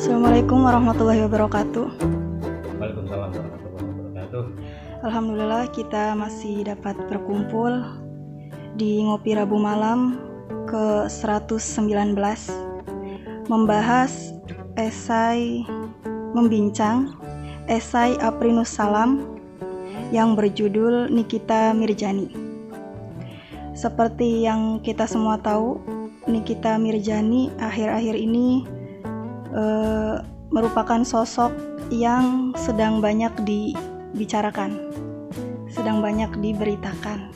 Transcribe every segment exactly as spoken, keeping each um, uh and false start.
Assalamualaikum warahmatullahi wabarakatuh. Waalaikumsalam warahmatullahi wabarakatuh. Alhamdulillah kita masih dapat berkumpul di Ngopi Rabu Malam ke seratus sembilan belas membahas esai membincang esai Aprinus Salam yang berjudul Nikita Mirzani. Seperti yang kita semua tahu, Nikita Mirzani akhir-akhir ini e, merupakan sosok yang sedang banyak dibicarakan, sedang banyak diberitakan.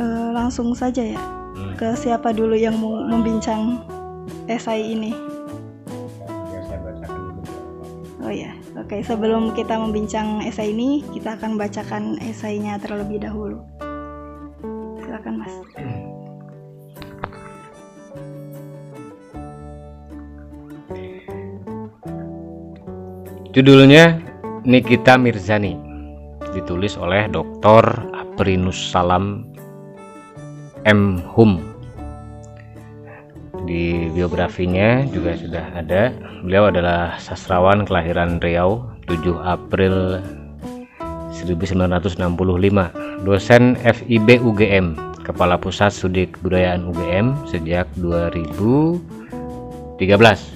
E, langsung saja ya, ke siapa dulu yang mau membincang esai ini? Oh ya, oke. Okay. Sebelum kita membincang esai ini, kita akan bacakan esainya terlebih dahulu. Silakan, Mas. Judulnya Nikita Mirzani, ditulis oleh Doktor Aprinus Salam M Hum. Di biografinya juga sudah ada. Beliau adalah sastrawan kelahiran Riau, tujuh April seribu sembilan ratus enam puluh lima, dosen F I B U G M, Kepala Pusat Studi Kebudayaan U G M sejak dua ribu tiga belas.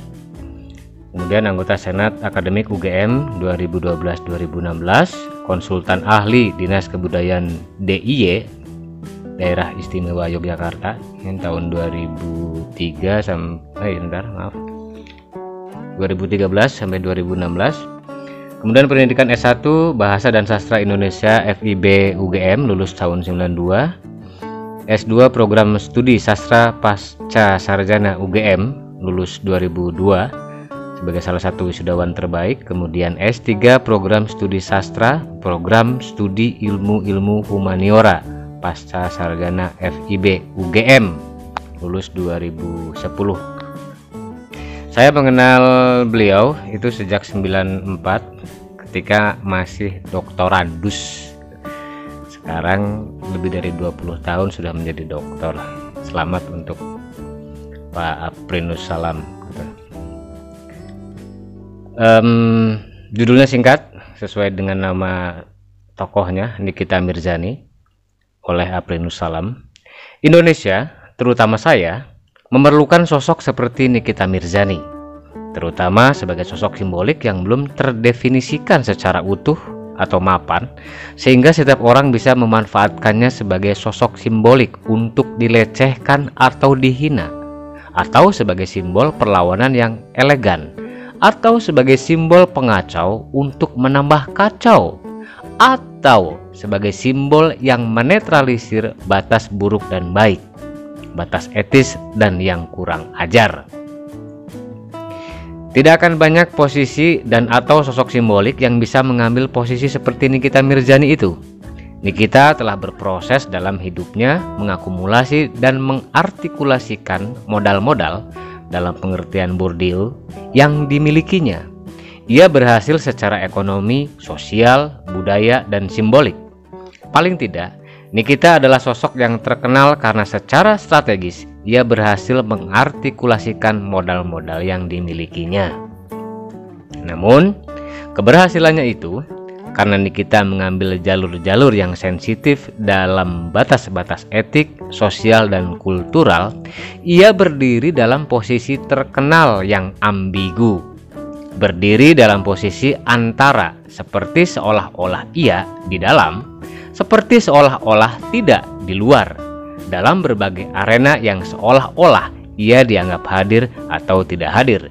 Kemudian anggota Senat Akademik U G M dua ribu dua belas sampai dua ribu enam belas, konsultan ahli Dinas Kebudayaan D I Y Daerah Istimewa Yogyakarta yang tahun dua ribu tiga sampai bentar, maaf. dua ribu tiga belas sampai dua ribu enam belas. Kemudian pendidikan S satu Bahasa dan Sastra Indonesia F I B U G M, lulus tahun sembilan puluh dua. S dua Program Studi Sastra Pasca Sarjana U G M, lulus dua ribu dua sebagai salah satu wisudawan terbaik. Kemudian S tiga Program Studi Sastra, Program Studi Ilmu-Ilmu Humaniora Pasca Sarjana F I B U G M, lulus dua ribu sepuluh. Saya mengenal beliau itu sejak sembilan puluh empat ketika masih doktorandus. Sekarang lebih dari dua puluh tahun sudah menjadi doktor. Selamat untuk Pak Aprinus Salam. Um, judulnya singkat sesuai dengan nama tokohnya, Nikita Mirzani, oleh Aprinus Salam. Indonesia, terutama saya, memerlukan sosok seperti Nikita Mirzani, terutama sebagai sosok simbolik yang belum terdefinisikan secara utuh atau mapan, sehingga setiap orang bisa memanfaatkannya sebagai sosok simbolik untuk dilecehkan atau dihina, atau sebagai simbol perlawanan yang elegan, atau sebagai simbol pengacau untuk menambah kacau, atau sebagai simbol yang menetralisir batas buruk dan baik, batas etis dan yang kurang ajar. Tidak akan banyak posisi dan atau sosok simbolik yang bisa mengambil posisi seperti Nikita Mirzani itu. Nikita telah berproses dalam hidupnya mengakumulasi dan mengartikulasikan modal-modal dalam pengertian Bourdieu yang dimilikinya. Ia berhasil secara ekonomi, sosial, budaya, dan simbolik. Paling tidak, Nikita adalah sosok yang terkenal karena secara strategis ia berhasil mengartikulasikan modal-modal yang dimilikinya. Namun, keberhasilannya itu karena Nikita mengambil jalur-jalur yang sensitif dalam batas-batas etik, sosial, dan kultural. Ia berdiri dalam posisi terkenal yang ambigu, berdiri dalam posisi antara, seperti seolah-olah ia di dalam, seperti seolah-olah tidak di luar, dalam berbagai arena yang seolah-olah ia dianggap hadir atau tidak hadir.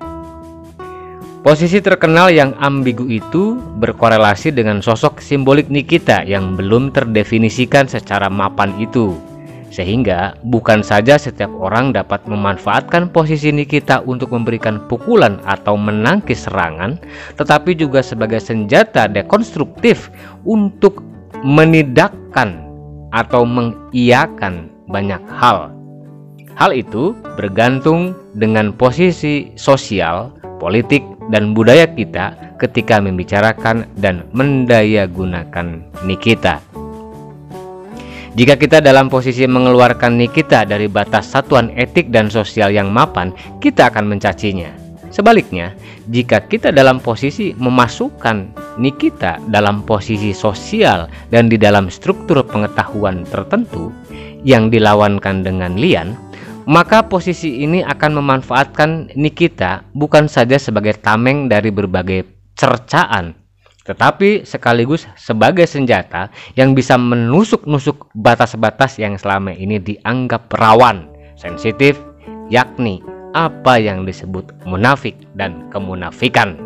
Posisi terkenal yang ambigu itu berkorelasi dengan sosok simbolik Nikita yang belum terdefinisikan secara mapan itu, sehingga bukan saja setiap orang dapat memanfaatkan posisi Nikita untuk memberikan pukulan atau menangkis serangan, tetapi juga sebagai senjata dekonstruktif untuk menidakkan atau mengiyakan banyak hal. Hal itu bergantung dengan posisi sosial, politik, dan budaya kita ketika membicarakan dan mendayagunakan Nikita. Jika kita dalam posisi mengeluarkan Nikita dari batas satuan etik dan sosial yang mapan, kita akan mencacinya. Sebaliknya, jika kita dalam posisi memasukkan Nikita dalam posisi sosial dan di dalam struktur pengetahuan tertentu yang dilawankan dengan Lian, maka posisi ini akan memanfaatkan Nikita bukan saja sebagai tameng dari berbagai cercaan, tetapi sekaligus sebagai senjata yang bisa menusuk-nusuk batas-batas yang selama ini dianggap rawan, sensitif, yakni apa yang disebut munafik dan kemunafikan.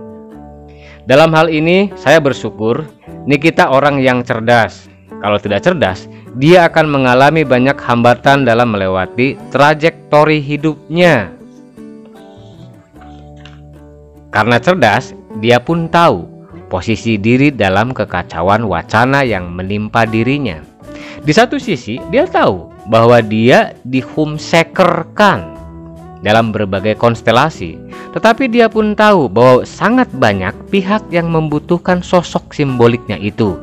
Dalam hal ini, saya bersyukur Nikita orang yang cerdas. Kalau tidak cerdas, dia akan mengalami banyak hambatan dalam melewati trajektori hidupnya. Karena cerdas, dia pun tahu posisi diri dalam kekacauan wacana yang menimpa dirinya. Di satu sisi, dia tahu bahwa dia dihumsekerkan dalam berbagai konstelasi, tetapi dia pun tahu bahwa sangat banyak pihak yang membutuhkan sosok simboliknya itu.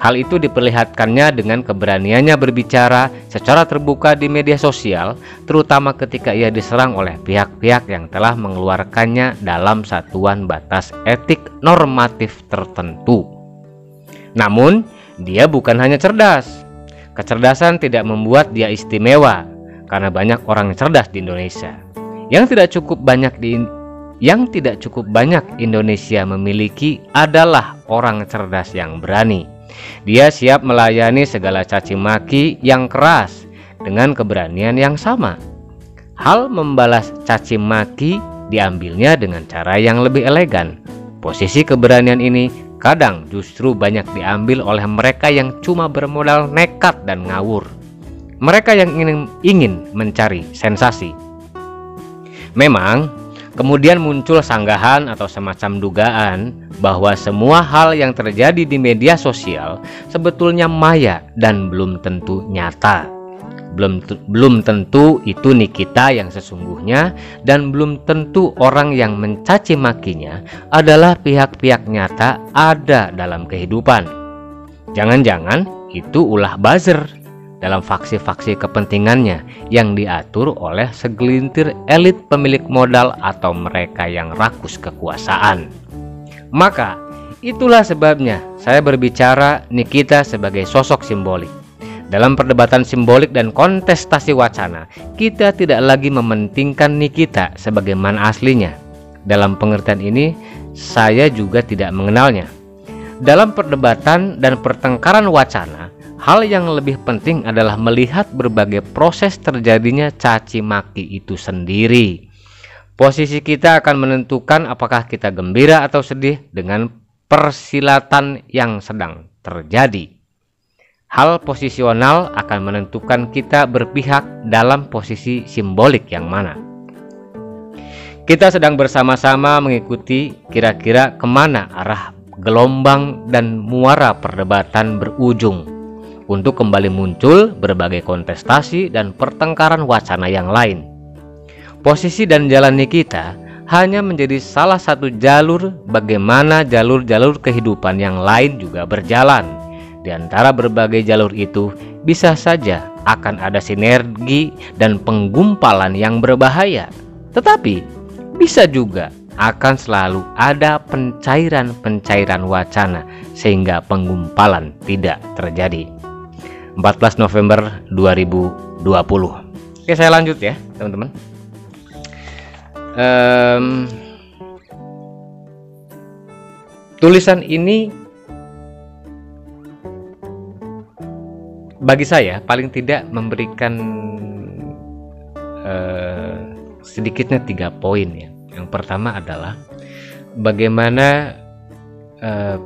Hal itu diperlihatkannya dengan keberaniannya berbicara secara terbuka di media sosial, terutama ketika ia diserang oleh pihak-pihak yang telah mengeluarkannya dalam satuan batas etik normatif tertentu. Namun, dia bukan hanya cerdas. Kecerdasan tidak membuat dia istimewa, karena banyak orang cerdas di Indonesia. Yang tidak cukup banyak di yang tidak cukup banyak Indonesia memiliki adalah orang cerdas yang berani. Dia siap melayani segala caci maki yang keras dengan keberanian yang sama. Hal membalas caci maki diambilnya dengan cara yang lebih elegan. Posisi keberanian ini kadang justru banyak diambil oleh mereka yang cuma bermodal nekat dan ngawur. Mereka yang ingin, ingin mencari sensasi. Memang, kemudian muncul sanggahan atau semacam dugaan bahwa semua hal yang terjadi di media sosial sebetulnya maya dan belum tentu nyata. Belum, belum tentu itu Nikita yang sesungguhnya, dan belum tentu orang yang mencaci makinya adalah pihak-pihak nyata ada dalam kehidupan. Jangan-jangan itu ulah buzzer dalam faksi-faksi kepentingannya yang diatur oleh segelintir elit pemilik modal atau mereka yang rakus kekuasaan. Maka itulah sebabnya saya berbicara Nikita sebagai sosok simbolik. Dalam perdebatan simbolik dan kontestasi wacana, kita tidak lagi mementingkan Nikita sebagaimana aslinya. Dalam pengertian ini, saya juga tidak mengenalnya. Dalam perdebatan dan pertengkaran wacana, hal yang lebih penting adalah melihat berbagai proses terjadinya caci maki itu sendiri. Posisi kita akan menentukan apakah kita gembira atau sedih dengan persilatan yang sedang terjadi. Hal posisional akan menentukan kita berpihak dalam posisi simbolik yang mana. Kita sedang bersama-sama mengikuti kira-kira kemana arah gelombang dan muara perdebatan berujung, untuk kembali muncul berbagai kontestasi dan pertengkaran wacana yang lain. Posisi dan jalan Nikita hanya menjadi salah satu jalur bagaimana jalur-jalur kehidupan yang lain juga berjalan. Di antara berbagai jalur itu bisa saja akan ada sinergi dan penggumpalan yang berbahaya, tetapi bisa juga akan selalu ada pencairan-pencairan wacana sehingga penggumpalan tidak terjadi. empat belas November dua ribu dua puluh. Oke, saya lanjut ya teman-teman. um, Tulisan ini bagi saya paling tidak memberikan uh, sedikitnya tiga poin ya. Yang pertama adalah bagaimana uh,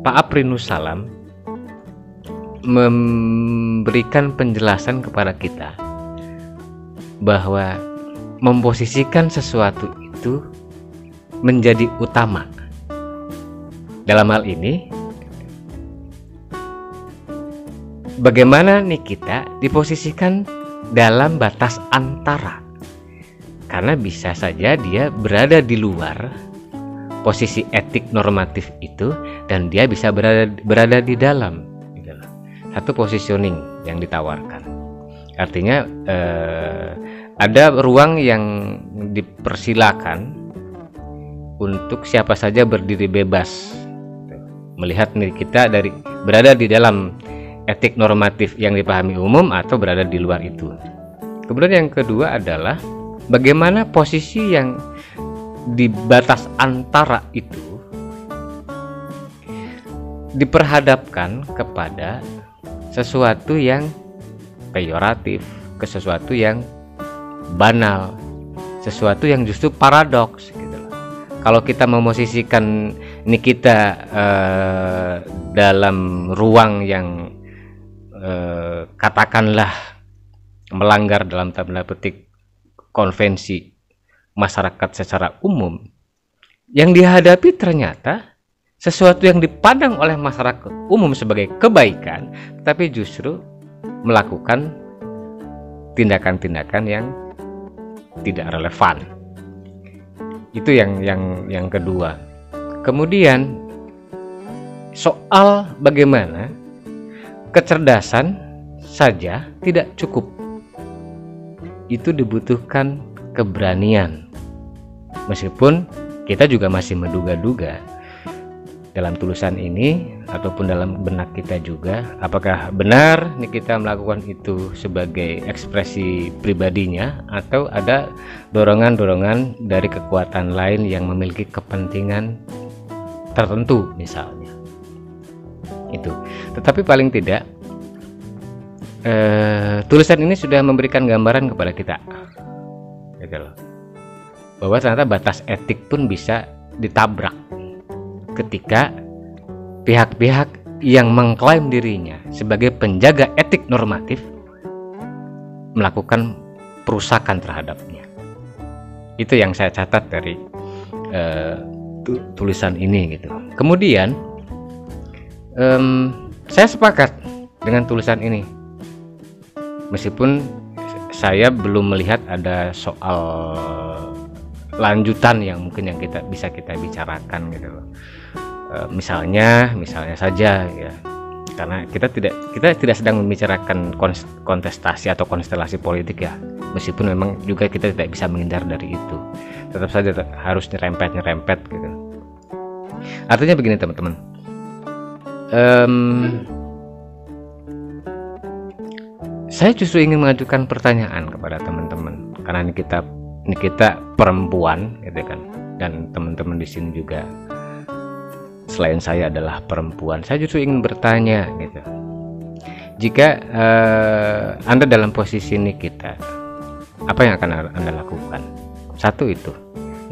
Pak Aprinus Salam memberikan penjelasan kepada kita bahwa memposisikan sesuatu itu menjadi utama. Dalam hal ini, bagaimana Nikita diposisikan dalam batas antara, karena bisa saja dia berada di luar posisi etik normatif itu, dan dia bisa berada berada di dalam satu positioning yang ditawarkan. Artinya eh, ada ruang yang dipersilakan untuk siapa saja berdiri bebas melihat diri kita dari berada di dalam etik normatif yang dipahami umum atau berada di luar itu. Kemudian yang kedua adalah bagaimana posisi yang di batas antara itu diperhadapkan kepada sesuatu yang peyoratif, ke sesuatu yang banal, sesuatu yang justru paradoks gitu loh. Kalau kita memosisikan Nikita eh, dalam ruang yang eh, katakanlah melanggar dalam tanda petik konvensi masyarakat secara umum, yang dihadapi ternyata sesuatu yang dipandang oleh masyarakat umum sebagai kebaikan, tapi justru melakukan tindakan-tindakan yang tidak relevan. Itu yang yang yang kedua. Kemudian soal bagaimana kecerdasan saja tidak cukup. Itu dibutuhkan keberanian, meskipun kita juga masih menduga-duga dalam tulisan ini ataupun dalam benak kita juga, apakah benar Nikita melakukan itu sebagai ekspresi pribadinya atau ada dorongan-dorongan dari kekuatan lain yang memiliki kepentingan tertentu misalnya itu. Tetapi paling tidak Uh, tulisan ini sudah memberikan gambaran kepada kita bahwa ternyata batas etik pun bisa ditabrak ketika pihak-pihak yang mengklaim dirinya sebagai penjaga etik normatif melakukan perusakan terhadapnya. Itu yang saya catat dari uh, tulisan ini gitu. Kemudian um, saya sepakat dengan tulisan ini, meskipun saya belum melihat ada soal lanjutan yang mungkin yang kita bisa kita bicarakan gitu loh. E, misalnya, misalnya saja ya. Karena kita tidak kita tidak sedang membicarakan kontestasi atau konstelasi politik ya. Meskipun memang juga kita tidak bisa menghindar dari itu. Tetap saja harus nyerempet-nyerempet gitu. Artinya begini teman-teman. Ehm, Saya justru ingin mengajukan pertanyaan kepada teman-teman, karena Nikita Nikita perempuan gitu kan, dan teman-teman di sini juga selain saya adalah perempuan. Saya justru ingin bertanya gitu, jika uh, Anda dalam posisi Nikita, apa yang akan Anda lakukan? Satu itu.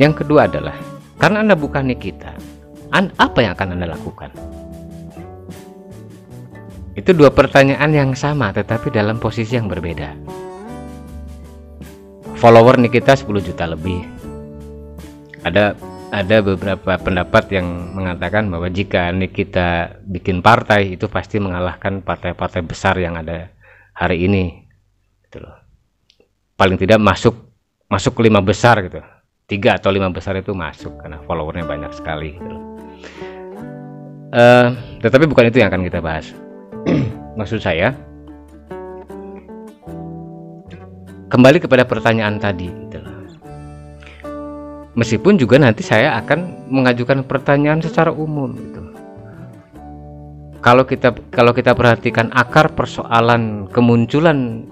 Yang kedua adalah, karena Anda bukan Nikita, apa yang akan Anda lakukan? Itu dua pertanyaan yang sama tetapi dalam posisi yang berbeda. Follower Nikita sepuluh juta lebih. Ada ada beberapa pendapat yang mengatakan bahwa jika Nikita bikin partai itu pasti mengalahkan partai-partai besar yang ada hari ini. Gitu loh. Paling tidak masuk masuk ke lima besar gitu. Tiga atau lima besar itu masuk karena followernya banyak sekali. Gitu loh. Uh, tetapi bukan itu yang akan kita bahas. Maksud saya kembali kepada pertanyaan tadi gitu. Meskipun juga nanti saya akan mengajukan pertanyaan secara umum gitu. Kalau kita kalau kita perhatikan akar persoalan kemunculan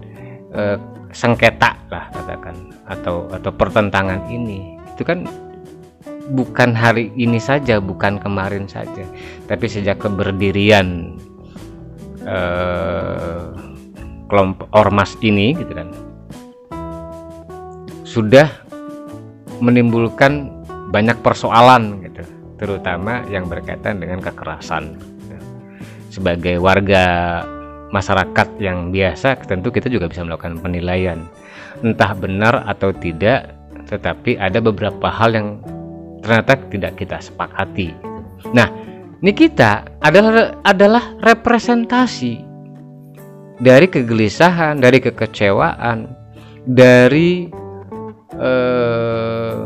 eh, sengketa lah katakan atau atau pertentangan ini, itu kan bukan hari ini saja, bukan kemarin saja, tapi sejak keberdirian Uh, kelompok ormas ini gitu kan, sudah menimbulkan banyak persoalan gitu, terutama yang berkaitan dengan kekerasan gitu. Sebagai warga masyarakat yang biasa tentu kita juga bisa melakukan penilaian entah benar atau tidak, tetapi ada beberapa hal yang ternyata tidak kita sepakati. Nah, Nikita adalah adalah representasi dari kegelisahan, dari kekecewaan, dari eh,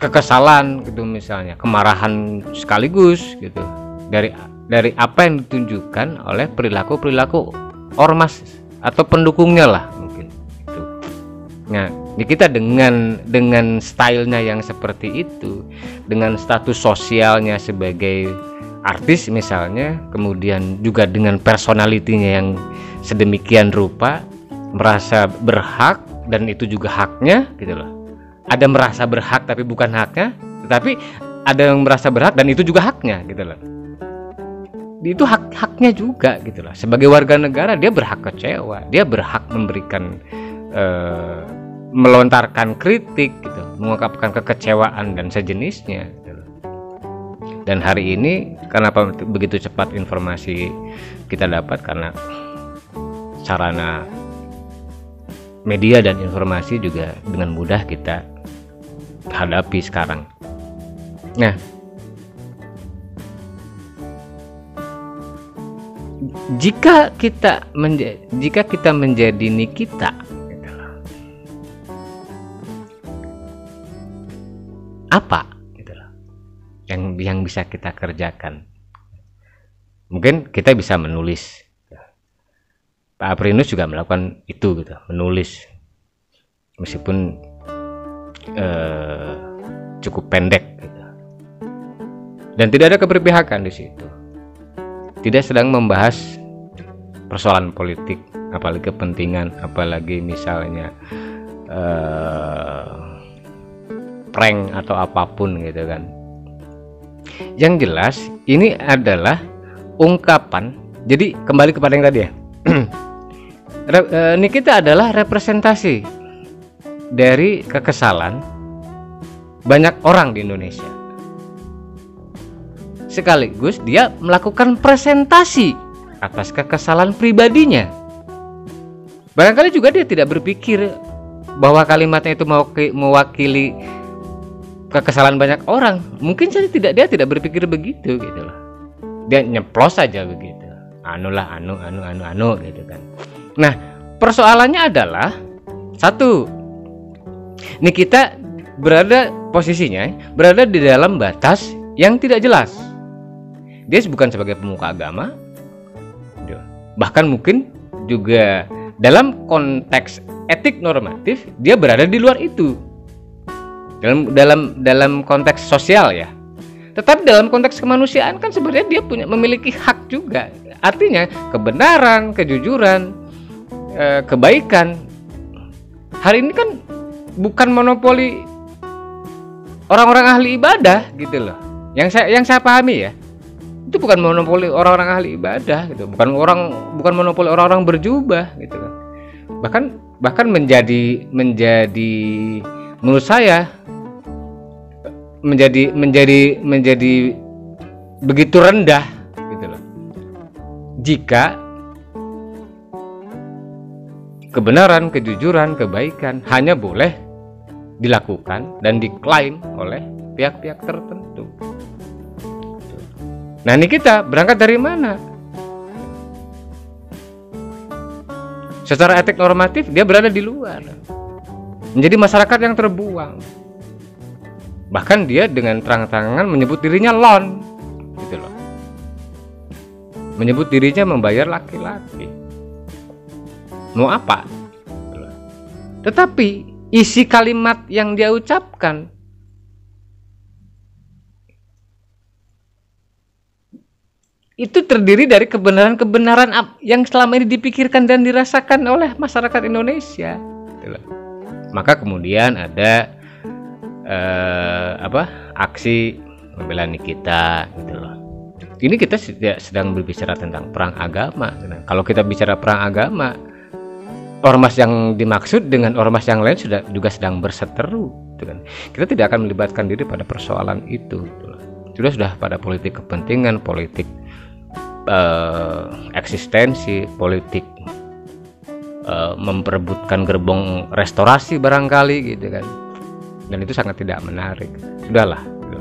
kekesalan gitu misalnya, kemarahan sekaligus gitu dari dari apa yang ditunjukkan oleh perilaku-perilaku ormas atau pendukungnya lah mungkin itu. Nah, kita dengan dengan stylenya yang seperti itu, dengan status sosialnya sebagai artis misalnya, kemudian juga dengan personalitinya yang sedemikian rupa merasa berhak, dan itu juga haknya gitu loh. Ada merasa berhak tapi bukan haknya, tetapi ada yang merasa berhak dan itu juga haknya gitu loh. Itu hak-haknya juga gitu loh. Sebagai warga negara dia berhak kecewa, dia berhak memberikan eh, melontarkan kritik gitu, mengungkapkan kekecewaan dan sejenisnya gitu loh. Dan hari ini kenapa begitu cepat informasi kita dapat, karena sarana media dan informasi juga dengan mudah kita hadapi sekarang. Nah, jika kita menja- jika kita menjadi Nikita, apa yang yang bisa kita kerjakan? Mungkin kita bisa menulis. Pak Aprinus juga melakukan itu gitu, menulis meskipun eh, cukup pendek gitu. Dan tidak ada keberpihakan di situ. Tidak sedang membahas persoalan politik, apalagi kepentingan, apalagi misalnya eh, prank atau apapun gitu kan. Yang jelas ini adalah ungkapan. Jadi kembali kepada yang tadi ya. Nikita adalah representasi dari kekesalan banyak orang di Indonesia. Sekaligus dia melakukan presentasi atas kekesalan pribadinya. Barangkali juga dia tidak berpikir bahwa kalimatnya itu mewakili kekesalan banyak orang. Mungkin saja tidak, dia tidak berpikir begitu gitu loh. Dia nyeplos saja begitu. Anu lah, anu, anu, anu, anu gitu kan. Nah, persoalannya adalah satu, Nikita berada posisinya berada di dalam batas yang tidak jelas. Dia bukan sebagai pemuka agama, bahkan mungkin juga dalam konteks etik normatif dia berada di luar itu, dalam dalam dalam konteks sosial ya. Tetapi dalam konteks kemanusiaan kan sebenarnya dia punya memiliki hak juga, artinya kebenaran, kejujuran, kebaikan. Hari ini kan bukan monopoli orang-orang ahli ibadah gitu loh. Yang saya yang saya pahami ya, itu bukan monopoli orang-orang ahli ibadah gitu, bukan orang bukan monopoli orang-orang berjubah gitu kan. Bahkan bahkan menjadi menjadi menurut saya menjadi menjadi menjadi begitu rendah gitu loh. Jika kebenaran, kejujuran, kebaikan hanya boleh dilakukan dan diklaim oleh pihak-pihak tertentu. Nah, ini kita berangkat dari mana? Secara etik normatif dia berada di luar, menjadi masyarakat yang terbuang. Bahkan dia dengan terang-terangan menyebut dirinya lon gitu loh. Menyebut dirinya membayar laki-laki. Mau apa? Tetapi isi kalimat yang dia ucapkan itu terdiri dari kebenaran-kebenaran yang selama ini dipikirkan dan dirasakan oleh masyarakat Indonesia. Maka kemudian ada eh, apa? aksi membela Nikita gitu loh. Ini kita sedang berbicara tentang perang agama. Kalau kita bicara perang agama, ormas yang dimaksud dengan ormas yang lain sudah juga sedang berseteru gitu kan. Kita tidak akan melibatkan diri pada persoalan itu gitu. Sudah sudah pada politik kepentingan, politik eh, eksistensi, politik eh, memperebutkan gerbong restorasi barangkali gitu kan. Dan itu sangat tidak menarik. Sudahlah gitu.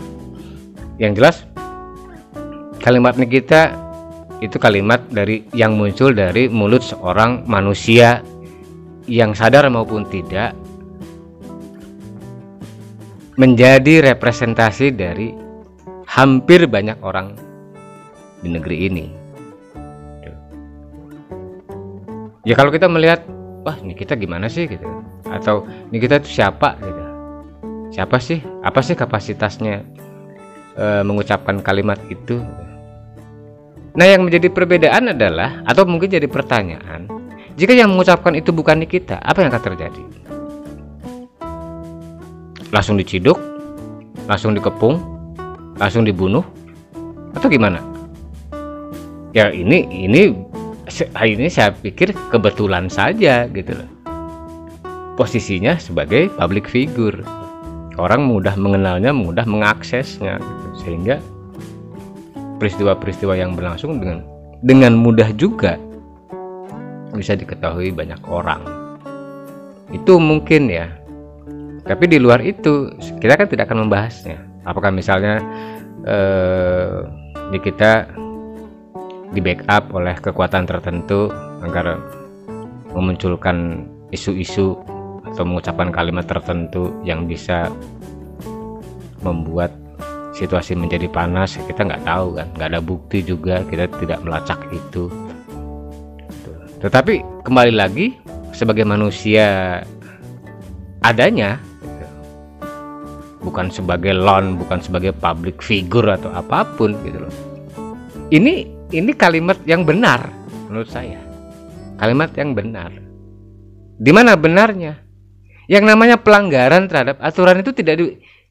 Yang jelas kalimat Nikita itu kalimat dari yang muncul dari mulut seorang manusia yang sadar maupun tidak, menjadi representasi dari hampir banyak orang di negeri ini. Ya kalau kita melihat, wah Nikita gimana sih gitu, atau Nikita itu siapa gitu, siapa sih, apa sih kapasitasnya e, mengucapkan kalimat itu. Nah yang menjadi perbedaan adalah, atau mungkin jadi pertanyaan, jika yang mengucapkan itu bukan Nikita, apa yang akan terjadi? Langsung diciduk, langsung dikepung, langsung dibunuh, atau gimana? Ya ini ini ini saya pikir kebetulan saja gitu loh. Posisinya sebagai public figure, orang mudah mengenalnya, mudah mengaksesnya gitu. Sehingga peristiwa-peristiwa yang berlangsung dengan dengan mudah juga bisa diketahui banyak orang. Itu mungkin ya. Tapi di luar itu kita kan tidak akan membahasnya. Apakah misalnya eh, Nikita di backup oleh kekuatan tertentu agar memunculkan isu-isu atau mengucapkan kalimat tertentu yang bisa membuat situasi menjadi panas, kita nggak tahu kan, nggak ada bukti juga, kita tidak melacak itu. Tetapi kembali lagi sebagai manusia adanya, bukan sebagai lon, bukan sebagai public figure atau apapun gitu loh. Ini Ini kalimat yang benar menurut saya. Kalimat yang benar. Di mana benarnya? Yang namanya pelanggaran terhadap aturan itu tidak di,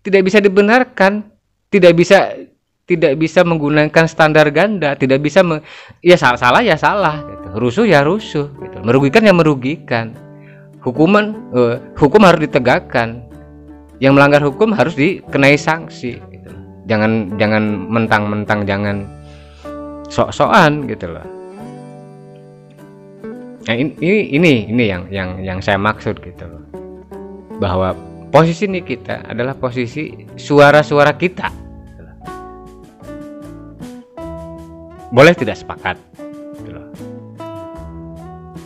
tidak bisa dibenarkan, tidak bisa tidak bisa menggunakan standar ganda, tidak bisa me, ya salah, salah ya salah gitu. Rusuh ya rusuh gitu. Merugikan ya merugikan. Hukuman eh, hukum harus ditegakkan. Yang melanggar hukum harus dikenai sanksi gitu. Jangan jangan mentang-mentang, jangan sok-sokan gitu loh. Nah, ini ini ini yang yang yang saya maksud gitu loh. Bahwa posisi ini kita adalah posisi suara-suara kita. Gitu loh. Boleh tidak sepakat gitu loh.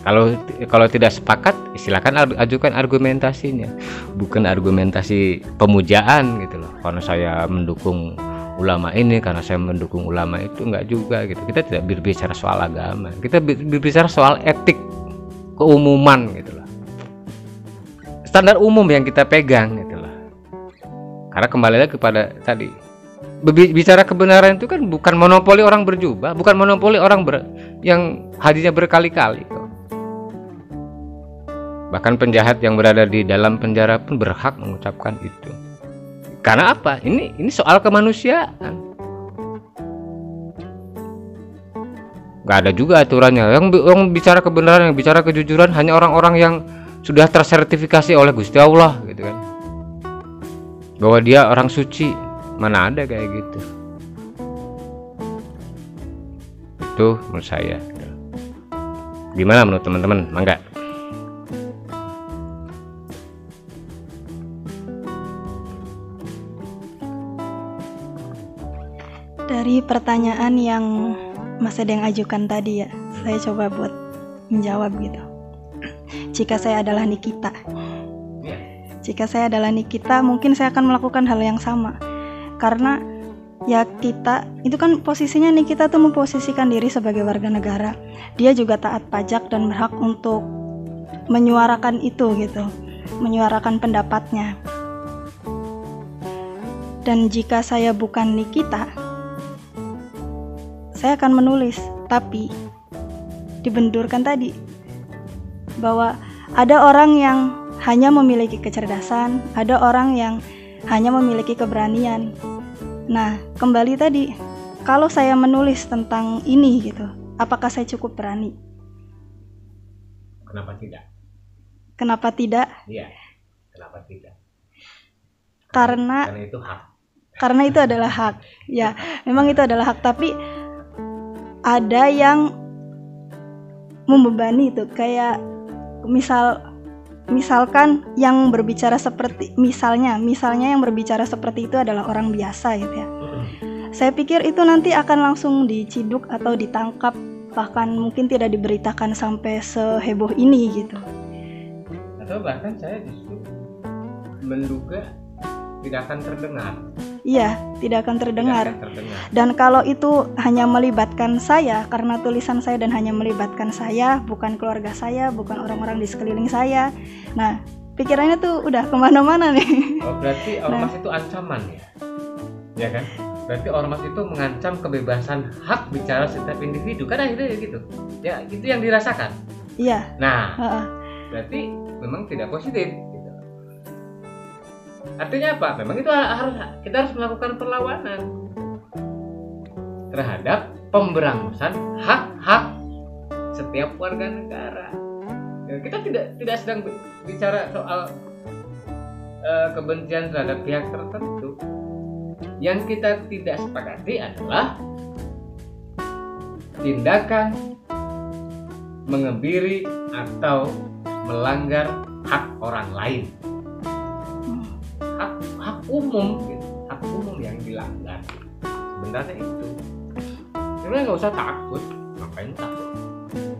Kalau kalau tidak sepakat, silakan ajukan argumentasinya. Bukan argumentasi pemujaan gitu loh. Karena saya mendukung ulama ini, karena saya mendukung ulama itu, enggak juga gitu. Kita tidak berbicara soal agama, kita berbicara soal etik keumuman gitulah, standar umum yang kita pegang gitulah. Karena kembali lagi kepada tadi, bicara kebenaran itu kan bukan monopoli orang berjubah, bukan monopoli orang ber, yang hadirnya berkali-kali gitu. Bahkan penjahat yang berada di dalam penjara pun berhak mengucapkan itu. Karena apa? Ini ini soal kemanusiaan. Gak ada juga aturannya. Yang, yang bicara kebenaran, yang bicara kejujuran hanya orang-orang yang sudah tersertifikasi oleh Gusti Allah gitu kan. Bahwa dia orang suci. Mana ada kayak gitu. Itu menurut saya. Gimana menurut teman-teman? Mangga. Dari pertanyaan yang Mas Edeng ajukan tadi ya, saya coba buat menjawab gitu. Jika saya adalah Nikita, jika saya adalah Nikita, mungkin saya akan melakukan hal yang sama. Karena ya kita, itu kan posisinya Nikita tuh memposisikan diri sebagai warga negara. Dia juga taat pajak dan berhak untuk menyuarakan itu gitu, menyuarakan pendapatnya. Dan jika saya bukan Nikita, saya akan menulis, tapi dibenturkan tadi bahwa ada orang yang hanya memiliki kecerdasan, ada orang yang hanya memiliki keberanian. Nah, kembali tadi, kalau saya menulis tentang ini gitu, apakah saya cukup berani? Kenapa tidak? Kenapa tidak? Iya, kenapa tidak? Karena, karena itu hak. Karena itu adalah hak. Ya, memang itu adalah hak, tapi ada yang membebani itu, kayak misal misalkan yang berbicara seperti misalnya misalnya yang berbicara seperti itu adalah orang biasa gitu ya. Saya pikir itu nanti akan langsung diciduk atau ditangkap, bahkan mungkin tidak diberitakan sampai seheboh ini gitu. Atau bahkan saya justru menduga tidak akan terdengar. Iya, tidak akan terdengar. Tidak akan terdengar. Dan kalau itu hanya melibatkan saya, karena tulisan saya dan hanya melibatkan saya, bukan keluarga saya, bukan orang-orang di sekeliling saya. Nah, pikirannya tuh udah kemana-mana nih. Oh, berarti ormas nah. itu ancaman ya? Ya kan? Berarti ormas itu mengancam kebebasan hak bicara setiap individu. Kan akhirnya gitu. Ya, itu yang dirasakan. Iya. Nah, uh-uh. berarti memang tidak positif. Artinya apa? Memang itu harus, kita harus melakukan perlawanan terhadap pemberangusan hak-hak setiap warga negara. Kita tidak tidak sedang bicara soal uh, kebencian terhadap pihak tertentu. Yang kita tidak sepakati adalah tindakan mengebiri atau melanggar hak orang lain. Hak, hak umum gitu. Hak umum yang dilanggar sebenarnya itu sebenarnya nggak usah takut, ngapain takut?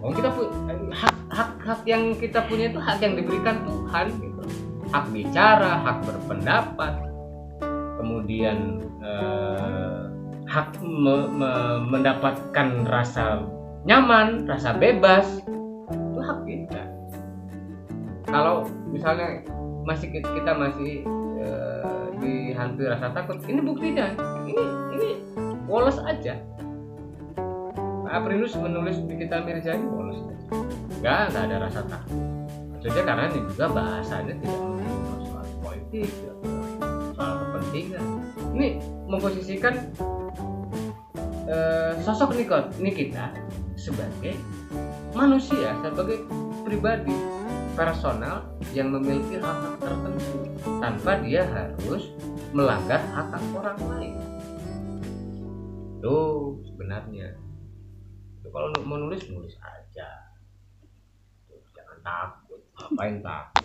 Oh, kita pu- hak hak hak yang kita punya itu hak yang diberikan Tuhan gitu. Hak bicara, hak berpendapat, kemudian eh, hak me- me- mendapatkan rasa nyaman, rasa bebas, itu hak kita. Kalau misalnya masih kita masih dihantu rasa takut, ini buktinya, ini ini woles aja. Aprinus menulis Nikita Mirzani woles, nggak nggak ada rasa takut. Maksudnya karena ini juga bahasanya tidak menyinggung soal politik, soal kepentingan. Ini memposisikan eh, sosok Nikita sebagai manusia, sebagai pribadi personal yang memiliki hak tertentu tanpa dia harus melanggar hak orang lain. Tuh sebenarnya tuh, kalau mau nulis nulis aja, tuh, jangan takut, ngapain takut?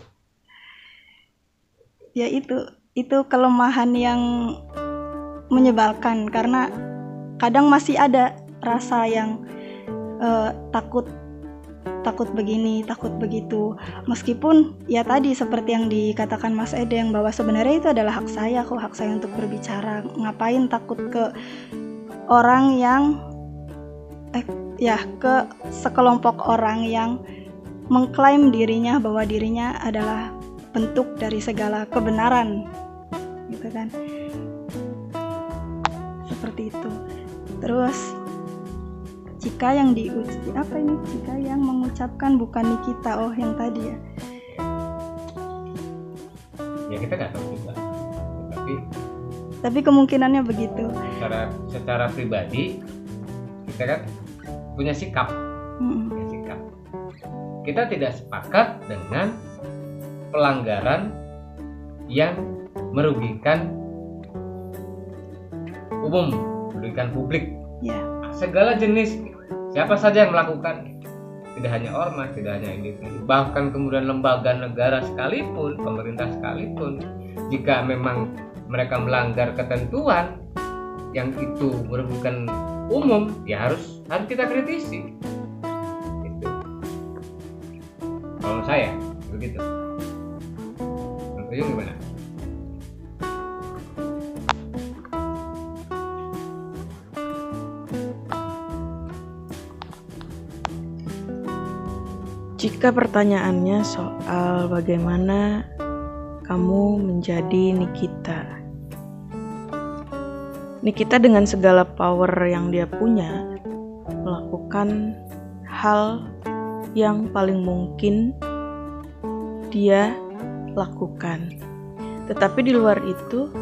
Ya itu itu kelemahan yang menyebalkan, karena kadang masih ada rasa yang eh, takut. Takut begini, takut begitu. Meskipun ya tadi seperti yang dikatakan Mas Ede, yang bahwa sebenarnya itu adalah hak saya kok, hak saya untuk berbicara. Ngapain takut ke orang yang eh, ya ke sekelompok orang yang mengklaim dirinya bahwa dirinya adalah bentuk dari segala kebenaran, gitu kan? Seperti itu. Terus jika yang diucap apa ini? Jika yang mengucapkan bukan Nikita, oh yang tadi ya. Ya kita nggak tahu juga, tapi tapi kemungkinannya begitu. Secara secara pribadi kita kan punya sikap, hmm. punya sikap. Kita tidak sepakat dengan pelanggaran yang merugikan umum, merugikan publik. Ya. Segala jenis, siapa saja yang melakukan, tidak hanya ormas, tidak hanya individu, bahkan kemudian lembaga negara sekalipun, pemerintah sekalipun, jika memang mereka melanggar ketentuan yang itu merugikan umum, ya harus harus kita kritisi. Itu kalau saya begitu. Itu gimana? Jika pertanyaannya soal bagaimana kamu menjadi Nikita, Nikita dengan segala power yang dia punya melakukan hal yang paling mungkin dia lakukan. Tetapi di luar itu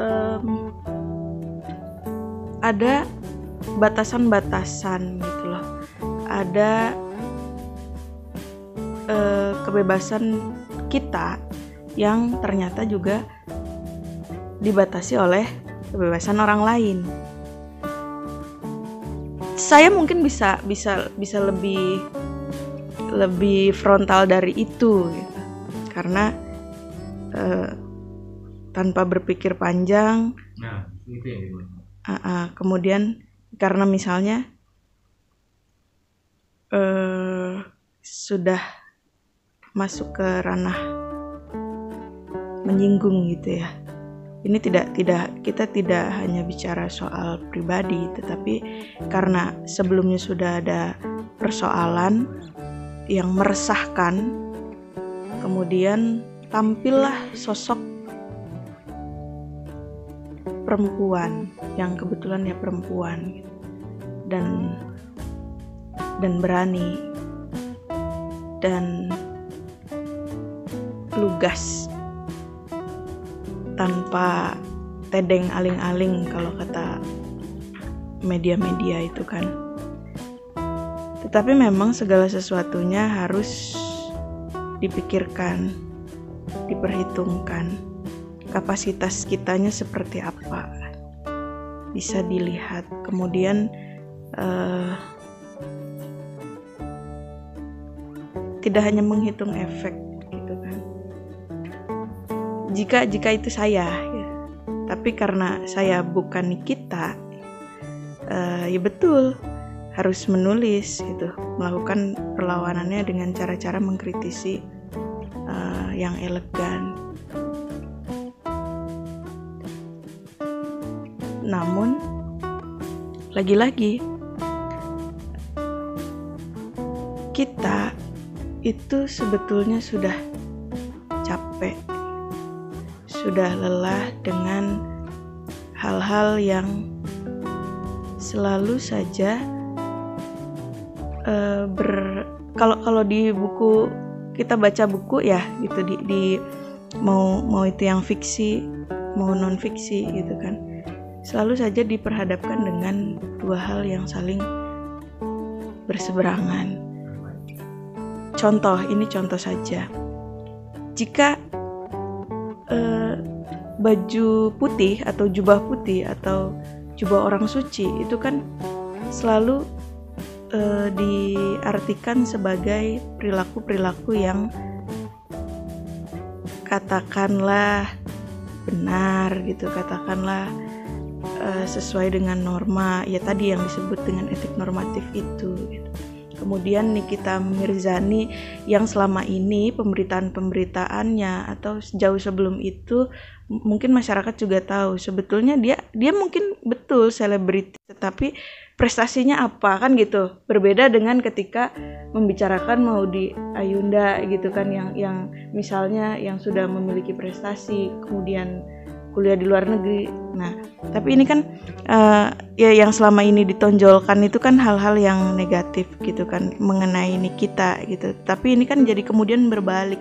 um, ada batasan-batasan gitu loh. Ada eh, kebebasan kita yang ternyata juga dibatasi oleh kebebasan orang lain. Saya mungkin bisa bisa bisa lebih lebih frontal dari itu, gitu. Karena eh, tanpa berpikir panjang. Nah, itu yang dimaksud. Uh, uh, kemudian karena misalnya. Uh, sudah masuk ke ranah menyinggung gitu ya. Ini tidak tidak kita tidak hanya bicara soal pribadi, tetapi karena sebelumnya sudah ada persoalan yang meresahkan, kemudian tampillah sosok perempuan yang kebetulan ya perempuan dan dan berani dan lugas, tanpa tedeng aling-aling kalau kata media-media itu kan. Tetapi memang segala sesuatunya harus dipikirkan, diperhitungkan. Kapasitas kitanya seperti apa bisa dilihat. Kemudian eh, tidak hanya menghitung efek gitu kan. Jika jika itu saya, ya. Tapi karena saya bukan Nikita, uh, ya betul harus menulis gitu, melakukan perlawanannya dengan cara-cara mengkritisi uh, yang elegan. Namun lagi-lagi kita itu sebetulnya sudah capek, sudah lelah dengan hal-hal yang selalu saja uh, ber kalau kalau di buku kita baca buku ya gitu di, di mau mau itu yang fiksi mau non fiksi gitu kan, selalu saja diperhadapkan dengan dua hal yang saling berseberangan. Contoh ini contoh saja, jika Uh, baju putih atau jubah putih atau jubah orang suci itu kan selalu uh, diartikan sebagai perilaku-perilaku yang katakanlah benar gitu, katakanlah uh, sesuai dengan norma, ya tadi yang disebut dengan etik normatif itu gitu. Kemudian Nikita Mirzani yang selama ini pemberitaan-pemberitaannya atau jauh sebelum itu mungkin masyarakat juga tahu sebetulnya dia dia mungkin betul selebriti, tetapi prestasinya apa kan gitu. Berbeda dengan ketika membicarakan Maudy Ayunda gitu kan, yang yang misalnya yang sudah memiliki prestasi kemudian kuliah di luar negeri. Nah, tapi ini kan uh, ya yang selama ini ditonjolkan itu kan hal-hal yang negatif gitu kan mengenai Nikita gitu. Tapi ini kan jadi kemudian berbalik,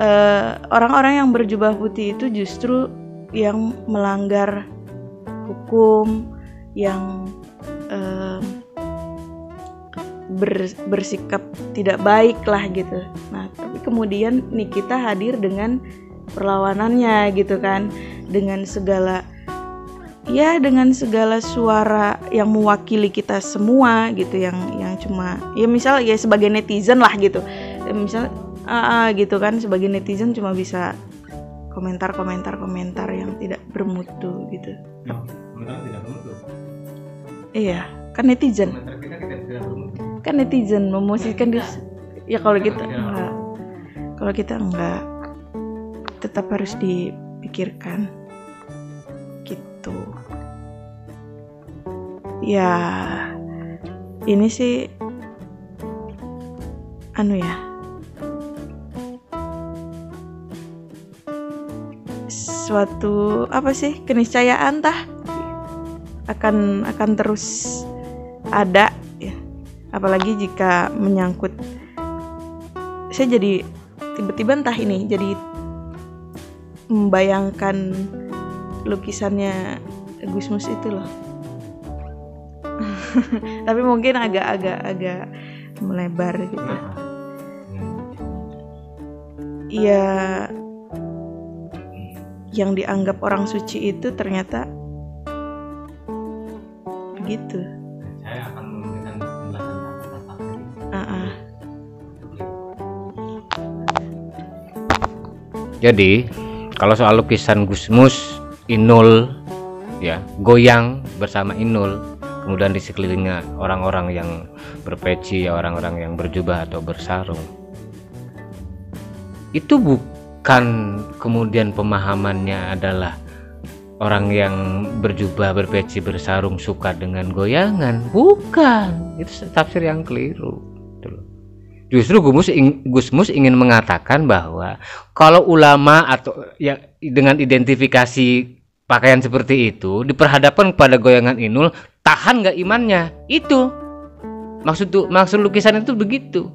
uh, orang-orang yang berjubah putih itu justru yang melanggar hukum, yang uh, ber, bersikap tidak baik lah gitu. Nah, tapi kemudian Nikita hadir dengan perlawanannya gitu kan, dengan segala ya dengan segala suara yang mewakili kita semua gitu, yang yang cuma ya misal ya sebagai netizen lah gitu, ya, misal uh, uh, gitu kan sebagai netizen cuma bisa komentar-komentar komentar yang tidak bermutu gitu. No, komentar tidak bermutu. Iya kan netizen. Komentar kita tidak, tidak bermutu. Kan netizen memosisikan dia ya, kalau kita enggak, kalau kita enggak tetap harus dipikirkan gitu ya. Ini sih anu ya, suatu apa sih keniscayaan tah akan akan terus ada ya. Apalagi jika menyangkut, saya jadi tiba-tiba entah ini jadi membayangkan lukisannya Gus Mus itu loh. Tapi mungkin agak-agak agak melebar gitu. Ya, yang dianggap orang suci itu ternyata gitu. Saya akan memberikan penjelasan tentang. Jadi kalau soal lukisan Gus Mus, Inul, ya goyang bersama Inul, kemudian di sekelilingnya orang-orang yang berpeci, ya orang-orang yang berjubah atau bersarung, itu bu- bukan kemudian pemahamannya adalah orang yang berjubah, berpeci, bersarung, suka dengan goyangan, bukan, itu tafsir yang keliru. Justru Gus Mus, Gus Mus ingin mengatakan bahwa kalau ulama atau yang dengan identifikasi pakaian seperti itu diperhadapkan kepada goyangan Inul, tahan nggak imannya? Itu maksud tuh, maksud lukisan itu begitu.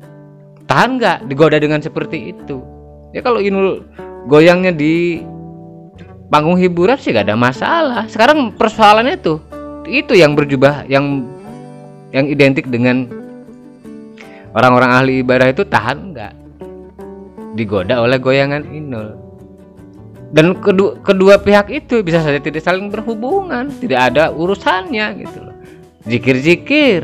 Tahan nggak digoda dengan seperti itu? Ya kalau Inul goyangnya di panggung hiburan sih gak ada masalah. Sekarang persoalannya tuh itu yang berjubah, yang yang identik dengan orang-orang ahli ibadah itu tahan nggak digoda oleh goyangan Inul. Dan kedua, kedua pihak itu bisa saja tidak saling berhubungan, tidak ada urusannya gitu loh. Zikir-zikir,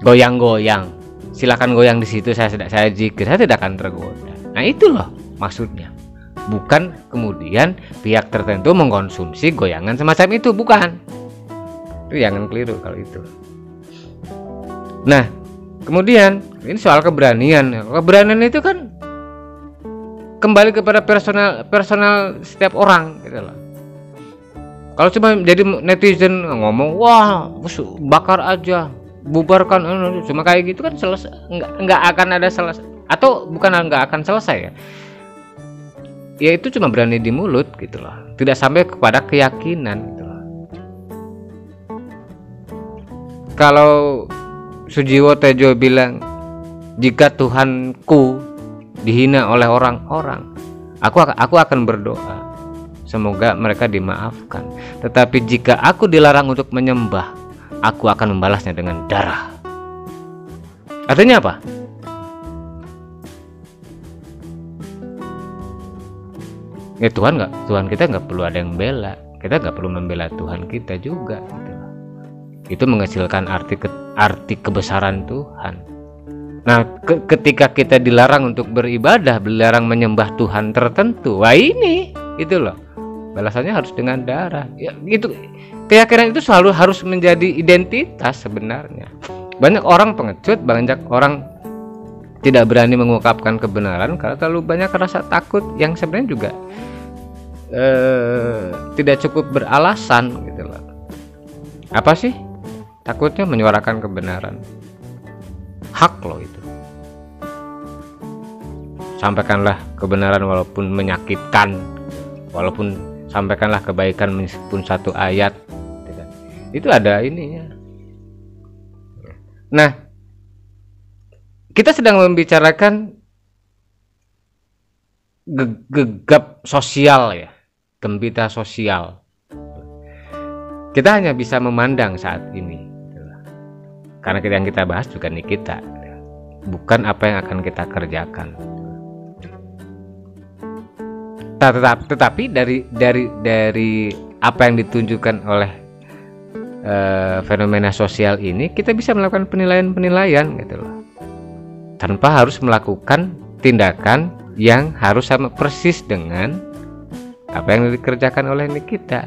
goyang-goyang, silakan goyang di situ, saya tidak saya zikir, saya tidak akan tergoda. Nah itu loh maksudnya. Bukan kemudian pihak tertentu mengkonsumsi goyangan semacam itu, bukan. Itu jangan keliru kalau itu. Nah, kemudian ini soal keberanian. Keberanian itu kan kembali kepada personal personal setiap orang gitu loh. Kalau cuma jadi netizen ngomong, wah bakar aja, bubarkan, cuma kayak gitu kan selesai, nggak nggak akan ada selesai, atau bukan nggak akan selesai ya. Ya itu cuma berani di mulut gitu loh, tidak sampai kepada keyakinan gitu loh. Kalau Sujiwo Tejo bilang, jika Tuhanku dihina oleh orang-orang, aku aku akan berdoa semoga mereka dimaafkan, tetapi jika aku dilarang untuk menyembah, aku akan membalasnya dengan darah. Artinya apa? Ya Tuhan nggak, Tuhan kita nggak perlu ada yang bela, kita nggak perlu membela Tuhan kita juga. Gitu. Itu mengecilkan arti ke, arti kebesaran Tuhan. Nah, ke, ketika kita dilarang untuk beribadah, dilarang menyembah Tuhan tertentu, wah ini, gitu loh, balasannya harus dengan darah. Ya, gitu. Keyakinan itu selalu harus menjadi identitas sebenarnya. Banyak orang pengecut, banyak orang tidak berani mengungkapkan kebenaran karena terlalu banyak rasa takut yang sebenarnya juga eh, tidak cukup beralasan gitu loh. Apa sih takutnya menyuarakan kebenaran? Hak loh itu. Sampaikanlah kebenaran walaupun menyakitkan, walaupun sampaikanlah kebaikan meskipun satu ayat. Gitu. Itu ada ininya. Nah, kita sedang membicarakan gegap sosial ya, gempita sosial. Kita hanya bisa memandang saat ini, karena yang kita bahas bukan kita, bukan apa yang akan kita kerjakan. Tetapi dari dari dari apa yang ditunjukkan oleh eh, fenomena sosial ini, kita bisa melakukan penilaian-penilaian gitu loh, tanpa harus melakukan tindakan yang harus sama persis dengan apa yang dikerjakan oleh Nikita.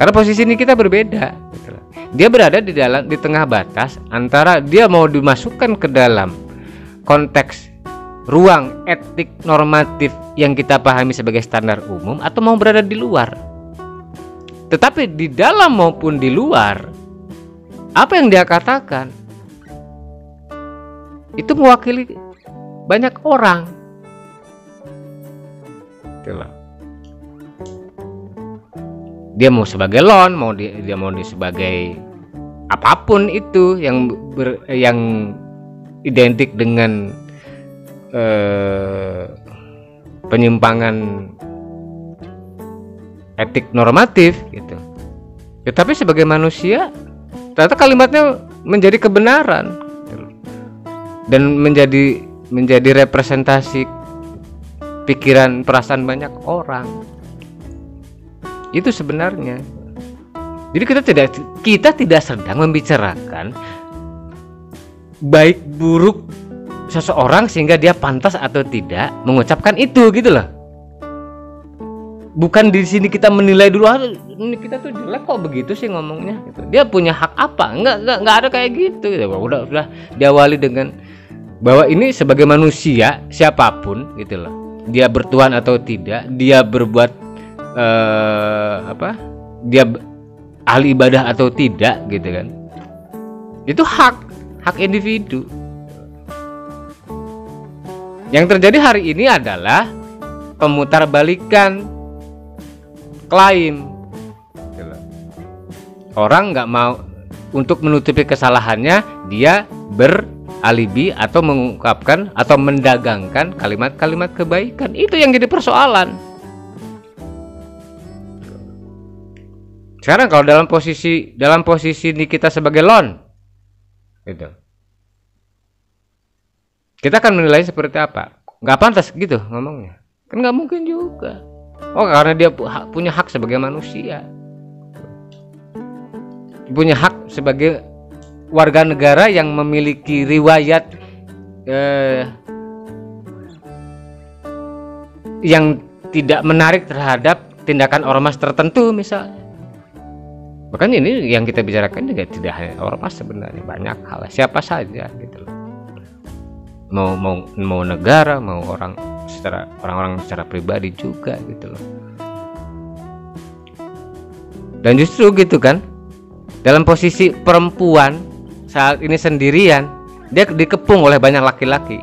Karena posisi Nikita berbeda. Dia berada di dalam, di tengah batas antara dia mau dimasukkan ke dalam konteks ruang etik normatif yang kita pahami sebagai standar umum, atau mau berada di luar. Tetapi di dalam maupun di luar, apa yang dia katakan itu mewakili banyak orang. Dia mau sebagai lon, mau dia, dia mau di sebagai apapun itu yang ber, yang identik dengan eh, penyimpangan etik normatif gitu. Ya, tapi sebagai manusia, ternyata kalimatnya menjadi kebenaran dan menjadi menjadi representasi pikiran perasaan banyak orang. Itu sebenarnya. Jadi kita tidak kita tidak sedang membicarakan baik buruk seseorang sehingga dia pantas atau tidak mengucapkan itu gitu loh. Bukan di sini kita menilai dulu, ah, ini kita tuh jelek kok begitu sih ngomongnya gitu. Dia punya hak apa? Enggak enggak enggak ada kayak gitu. Udah udah diawali dengan bahwa ini sebagai manusia siapapun gitu loh, dia bertuhan atau tidak, dia berbuat eh, apa, dia ahli ibadah atau tidak gitu kan, itu hak hak individu. Yang terjadi hari ini adalah pemutarbalikan klaim. Orang nggak mau untuk menutupi kesalahannya, dia beralibi atau mengungkapkan atau mendagangkan kalimat-kalimat kebaikan. Itu yang jadi persoalan. Sekarang kalau dalam posisi dalam posisi Nikita sebagai lon, gitu, kita akan menilai seperti apa? Nggak pantas gitu ngomongnya, kan nggak mungkin juga. Oh, karena dia punya hak sebagai manusia, punya hak sebagai warga negara yang memiliki riwayat eh, yang tidak menarik terhadap tindakan ormas tertentu misalnya. Bahkan ini yang kita bicarakan juga tidak hanya ormas sebenarnya, banyak hal, siapa saja gitu loh. Mau mau mau negara, mau orang secara orang-orang secara pribadi juga gitu loh. Dan justru gitu kan, dalam posisi perempuan saat ini sendirian, dia dikepung oleh banyak laki-laki,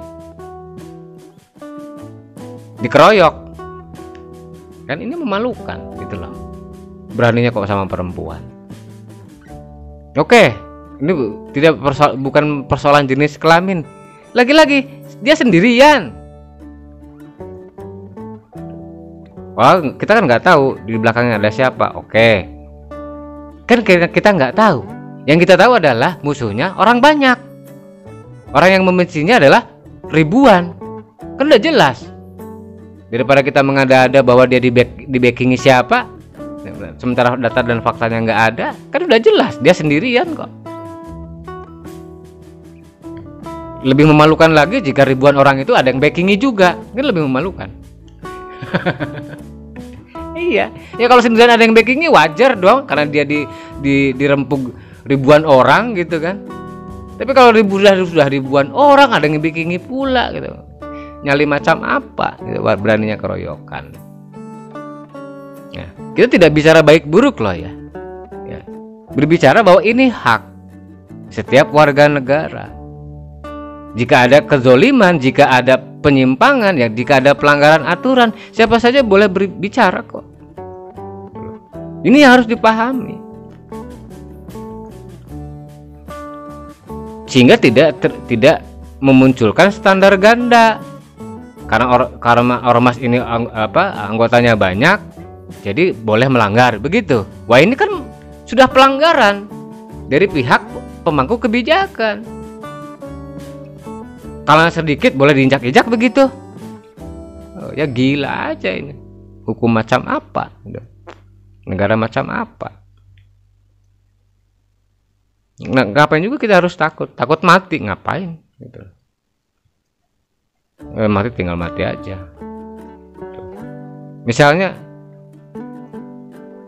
dikeroyok, kan ini memalukan gitu loh. Beraninya kok sama perempuan. Oke, ini tidak perso- bukan persoalan jenis kelamin, lagi-lagi dia sendirian. Wah, kita kan nggak tahu di belakangnya ada siapa. Oke, kan kita nggak tahu. Yang kita tahu adalah musuhnya orang banyak, orang yang membencinya adalah ribuan, kan udah jelas. Daripada kita mengada-ada bahwa dia di backingi siapa, sementara data dan faktanya nggak ada, kan udah jelas dia sendirian kok. Lebih memalukan lagi jika ribuan orang itu ada yang backingi juga, kan lebih memalukan. Iya, ya kalau sendirian ada yang backingnya wajar dong, karena dia di, di dirempuk ribuan orang gitu kan. Tapi kalau ribuan sudah ribuan orang ada yang backingnya pula gitu, nyali macam apa? Gitu, beraninya keroyokan. Nah, kita tidak bicara baik buruk loh ya. Ya, berbicara bahwa ini hak setiap warga negara. Jika ada kezoliman, jika ada penyimpangan, ya jika ada pelanggaran aturan, siapa saja boleh berbicara kok. Ini yang harus dipahami. Sehingga tidak ter, tidak memunculkan standar ganda. Karena or, karena ormas ini ang, apa anggotanya banyak, jadi boleh melanggar begitu. Wah, ini kan sudah pelanggaran dari pihak pemangku kebijakan. Kalangan sedikit boleh diinjak-injak begitu. Oh, ya gila aja ini. Hukum macam apa? Negara macam apa? Nah, ngapain juga kita harus takut? Takut mati ngapain? Gitu. Eh, mati tinggal mati aja. Gitu. Misalnya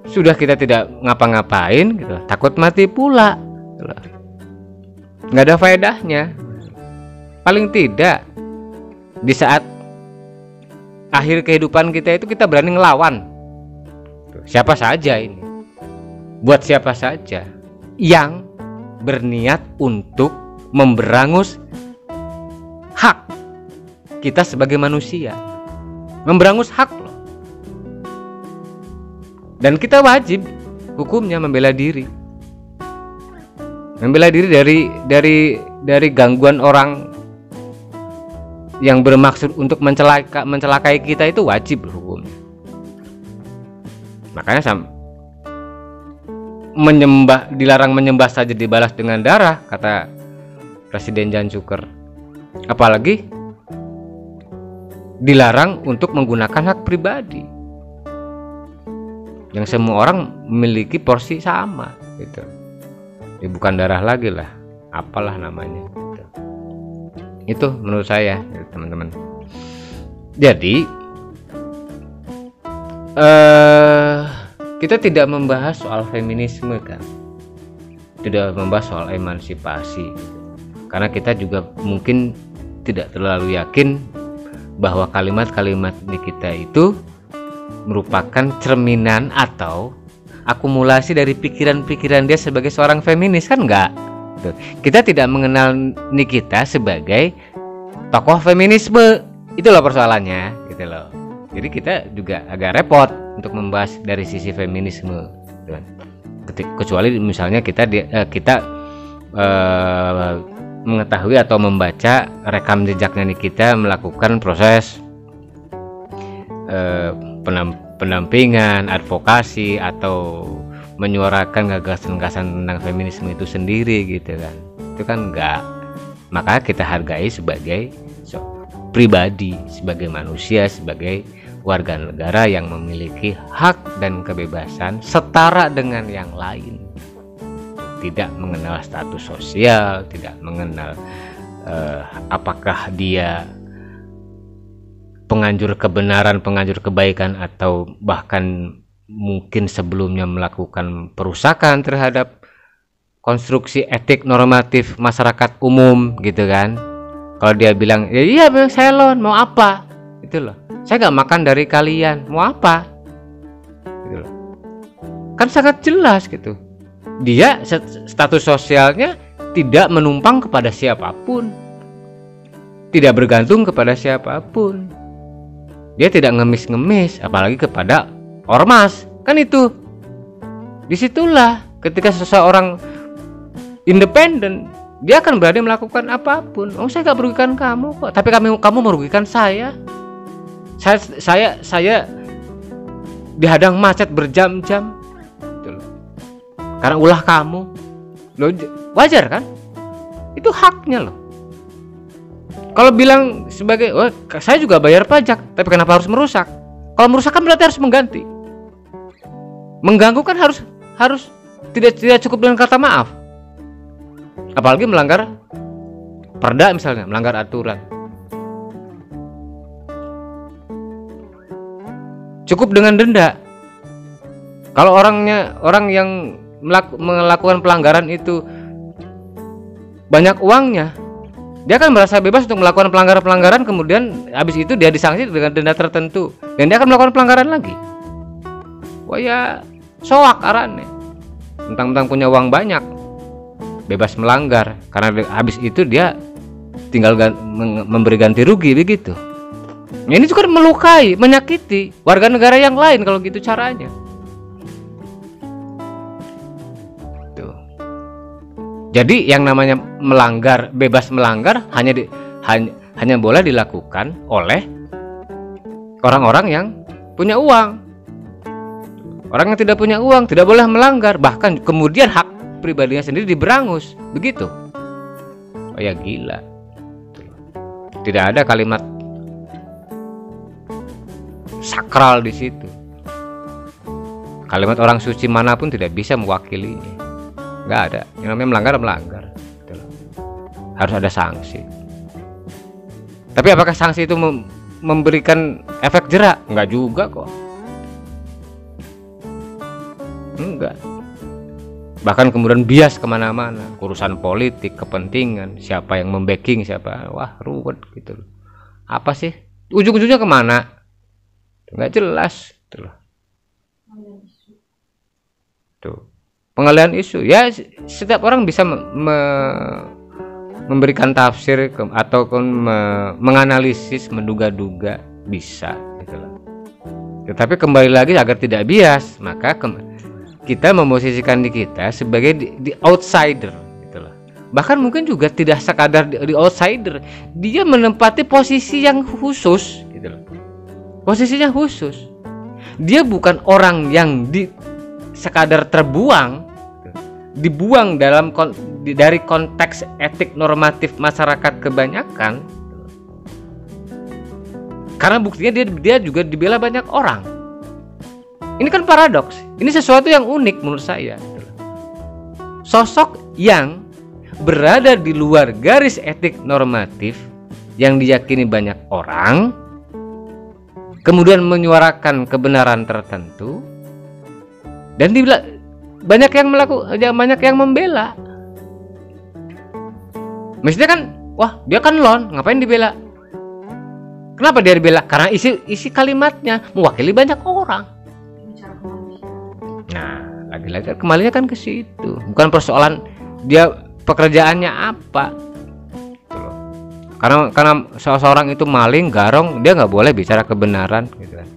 sudah kita tidak ngapa-ngapain, gitu. Takut mati pula. Gitu. Nggak ada faedahnya. Paling tidak di saat akhir kehidupan kita itu kita berani ngelawan siapa saja ini, buat siapa saja yang berniat untuk memberangus hak kita sebagai manusia, memberangus hak loh. Dan kita wajib hukumnya membela diri, membela diri dari dari dari gangguan orang yang bermaksud untuk mencelaka, mencelakai kita, itu wajib hukumnya. Makanya sama menyembah, dilarang menyembah saja dibalas dengan darah, kata Presiden Jan Suker. Apalagi dilarang untuk menggunakan hak pribadi yang semua orang memiliki porsi sama gitu. Ya, bukan darah lagi lah, apalah namanya gitu. Itu menurut saya teman-teman. Jadi uh, kita tidak membahas soal feminisme kan, tidak membahas soal emansipasi, karena kita juga mungkin tidak terlalu yakin bahwa kalimat-kalimat Nikita itu merupakan cerminan atau akumulasi dari pikiran-pikiran dia sebagai seorang feminis, kan enggak? Tuh. Kita tidak mengenal Nikita sebagai tokoh feminisme, itu loh persoalannya, gitu loh. Jadi kita juga agak repot untuk membahas dari sisi feminisme. Tuh. Kecuali misalnya kita kita eh, mengetahui atau membaca rekam jejaknya Nikita melakukan proses eh, pendampingan, advokasi, atau menyuarakan gagasan-gagasan tentang feminisme itu sendiri, gitu kan. Itu kan enggak. Maka kita hargai sebagai so, pribadi, sebagai manusia, sebagai warga negara yang memiliki hak dan kebebasan setara dengan yang lain, tidak mengenal status sosial, tidak mengenal eh, apakah dia penganjur kebenaran, penganjur kebaikan, atau bahkan mungkin sebelumnya melakukan perusakan terhadap konstruksi etik normatif masyarakat umum, gitu kan. Kalau dia bilang, ya iya saya lon, mau apa, itu loh, saya gak makan dari kalian, mau apa, gitu loh. Kan sangat jelas gitu, dia status sosialnya tidak menumpang kepada siapapun, tidak bergantung kepada siapapun, dia tidak ngemis-ngemis apalagi kepada ormas, kan. Itu disitulah ketika seseorang independen, dia akan berani melakukan apapun. Oh, saya gak merugikan kamu kok, tapi kamu kamu merugikan saya. Saya saya saya dihadang macet berjam-jam, gitu loh, karena ulah kamu. Loh, wajar kan? Itu haknya loh. Kalau bilang sebagai, oh, saya juga bayar pajak, tapi kenapa harus merusak? Kalau merusak kan berarti harus mengganti. Mengganggu kan harus harus tidak tidak cukup dengan kata maaf. Apalagi melanggar perda misalnya, melanggar aturan. Cukup dengan denda. Kalau orangnya orang yang melaku, melakukan pelanggaran itu banyak uangnya, dia akan merasa bebas untuk melakukan pelanggaran-pelanggaran, kemudian habis itu dia disangsi dengan denda tertentu, dan dia akan melakukan pelanggaran lagi. Wah ya, soak arane. Mentang-mentang punya uang banyak, bebas melanggar, karena habis itu dia tinggal gan- memberi ganti rugi begitu. Ini juga melukai, menyakiti warga negara yang lain kalau gitu caranya. Tuh. Jadi yang namanya melanggar, bebas melanggar hanya di, hanya, hanya boleh dilakukan oleh orang-orang yang punya uang. Orang yang tidak punya uang tidak boleh melanggar, bahkan kemudian hak pribadinya sendiri diberangus, begitu. Oh ya gila. Tuh. Tidak ada kalimat sakral di situ. Kalimat orang suci manapun tidak bisa mewakilinya. Nggak ada. Yang namanya melanggar melanggar. Gitu loh. Harus ada sanksi. Tapi apakah sanksi itu mem- memberikan efek jerak? Nggak juga kok. Enggak. Bahkan kemudian bias kemana-mana. Urusan politik, kepentingan, siapa yang membacking siapa. Wah ruwet gitu loh. Apa sih? Ujung-ujungnya kemana? Nggak jelas tuh, tuh pengalihan isu. Ya setiap orang bisa me- memberikan tafsir ke, atau me- menganalisis, menduga-duga, bisa gitu loh. Tetapi kembali lagi agar tidak bias, maka ke- kita memposisikan di kita sebagai di, di outsider gitu loh. Bahkan mungkin juga tidak sekadar di, di outsider, dia menempati posisi yang khusus gitu loh. Posisinya khusus. Dia bukan orang yang di sekadar terbuang, dibuang dalam kon, di, dari konteks etik normatif masyarakat kebanyakan. Karena buktinya dia dia juga dibela banyak orang. Ini kan paradoks. Ini sesuatu yang unik menurut saya. Sosok yang berada di luar garis etik normatif yang diyakini banyak orang, kemudian menyuarakan kebenaran tertentu, dan dibilang banyak yang melakukan, banyak yang membela. Maksudnya kan, wah dia kan lon, ngapain dibela? Kenapa dia dibela? Karena isi isi kalimatnya mewakili banyak orang. Nah, lagi-lagi kembalinya kan ke situ. Bukan persoalan dia pekerjaannya apa. Gitu loh. Karena karena seseorang itu maling, garong, dia nggak boleh bicara kebenaran, gitu kan.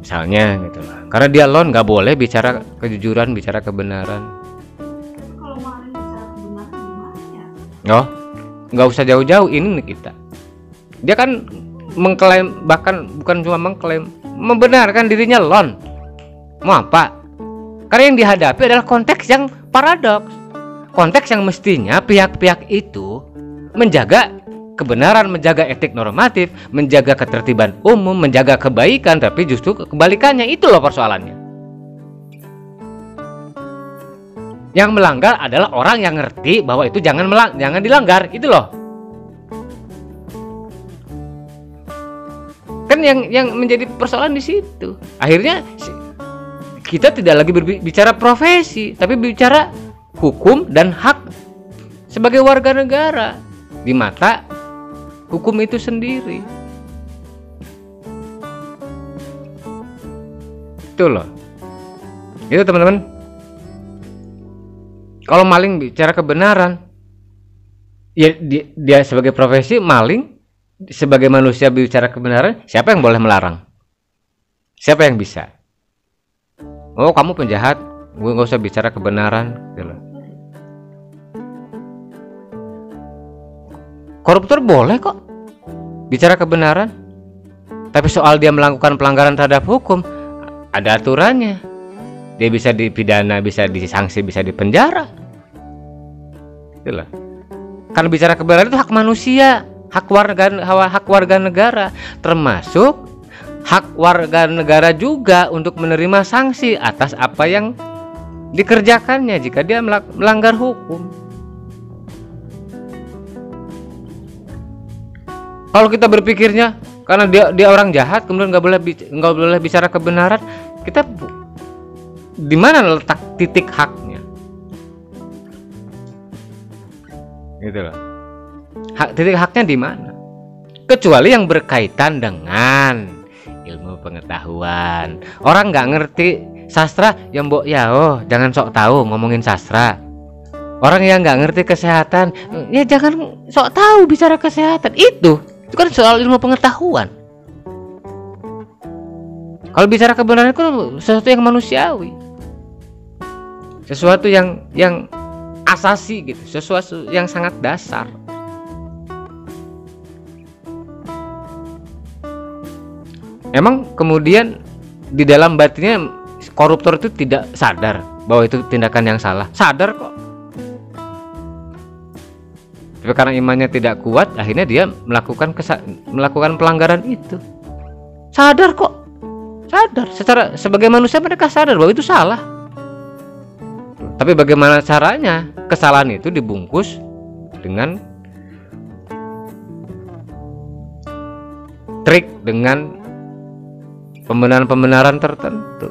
Misalnya gitu lah. Karena dia lon nggak boleh bicara kejujuran, bicara kebenaran. Kalau maling bicara kebenaran gimana ya? Oh, nggak usah jauh-jauh ini kita. Dia kan mengklaim, bahkan bukan cuma mengklaim, membenarkan dirinya lon. Mau apa? Karena yang dihadapi adalah konteks yang paradoks, konteks yang mestinya pihak-pihak itu menjaga kebenaran, menjaga etik normatif, menjaga ketertiban umum, menjaga kebaikan, tapi justru kebalikannya. Itu loh persoalannya. Yang melanggar adalah orang yang ngerti bahwa itu jangan melang- jangan dilanggar. Itu loh. Kan yang yang menjadi persoalan di situ. Akhirnya kita tidak lagi berbicara profesi, tapi bicara hukum dan hak sebagai warga negara di mata hukum itu sendiri. Itu loh. Itu teman-teman. Kalau maling bicara kebenaran, ya dia, dia sebagai profesi maling. Sebagai manusia bicara kebenaran, siapa yang boleh melarang? Siapa yang bisa? Oh, kamu penjahat, gue nggak usah bicara kebenaran. Koruptor boleh kok bicara kebenaran, tapi soal dia melakukan pelanggaran terhadap hukum, ada aturannya. Dia bisa dipidana, bisa disanksi, bisa dipenjara. Itulah. Karena bicara kebenaran itu hak manusia. Hak warga, hak warga negara, termasuk hak warga negara juga untuk menerima sanksi atas apa yang dikerjakannya jika dia melanggar hukum. Kalau kita berpikirnya karena dia dia orang jahat kemudian nggak boleh nggak boleh bicara kebenaran, kita di mana letak titik haknya? Gitulah. Hak, titik haknya di mana? Kecuali yang berkaitan dengan ilmu pengetahuan. Orang nggak ngerti sastra, ya mbok ya oh, jangan sok tahu ngomongin sastra. Orang yang nggak ngerti kesehatan, ya jangan sok tahu bicara kesehatan. Itu, itu kan soal ilmu pengetahuan. Kalau bicara kebenaran itu sesuatu yang manusiawi, sesuatu yang yang asasi gitu, sesuatu yang sangat dasar. Emang kemudian di dalam batinnya koruptor itu tidak sadar bahwa itu tindakan yang salah? Sadar kok. Tapi karena imannya tidak kuat, akhirnya dia melakukan kesa- melakukan pelanggaran itu. Sadar kok. Sadar. Secara sebagai manusia mereka sadar bahwa itu salah. Tapi bagaimana caranya kesalahan itu dibungkus dengan trik, dengan pembenaran-pembenaran tertentu.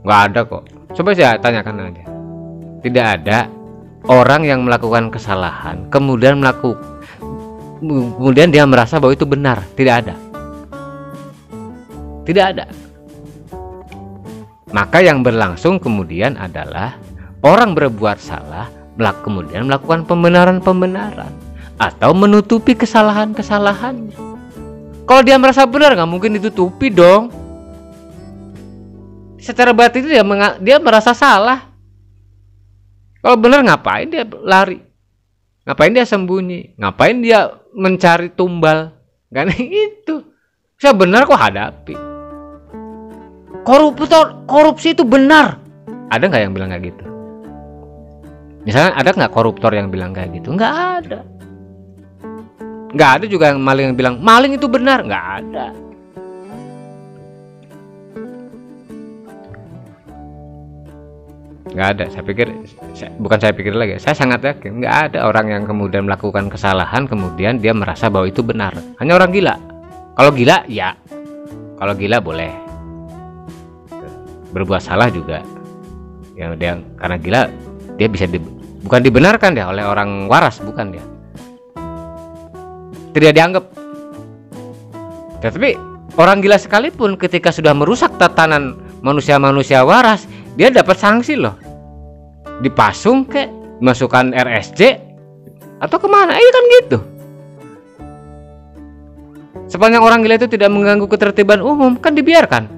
Nggak ada kok. Coba saya tanyakan aja. Tidak ada orang yang melakukan kesalahan kemudian melakukan, kemudian dia merasa bahwa itu benar. Tidak ada. Tidak ada. Maka yang berlangsung kemudian adalah orang berbuat salah kemudian melakukan pembenaran-pembenaran atau menutupi kesalahan-kesalahannya. Kalau dia merasa benar nggak mungkin ditutupi dong. Secara batin dia menga- dia merasa salah. Kalau benar ngapain dia lari? Ngapain dia sembunyi? Ngapain dia mencari tumbal? Kan itu. Saya benar kok hadapi. Koruptor korupsi itu benar. Ada nggak yang bilang kayak gitu? Misalnya ada nggak koruptor yang bilang kayak gitu? Nggak ada. Nggak ada juga yang maling yang bilang maling itu benar. Nggak ada. Nggak ada. Saya pikir, saya, bukan saya pikir lagi. Saya sangat yakin nggak ada orang yang kemudian melakukan kesalahan kemudian dia merasa bahwa itu benar. Hanya orang gila. Kalau gila ya. Kalau gila boleh. Berbuat salah juga. Yang dia karena gila dia bisa di, bukan dibenarkan ya oleh orang waras, bukan dia. Tidak dianggap Tetapi orang gila sekalipun ketika sudah merusak tatanan manusia-manusia waras, dia dapat sanksi loh. Dipasung kek, masukkan R S C atau kemana? Iya kan gitu. Sepanjang orang gila itu tidak mengganggu ketertiban umum, kan dibiarkan.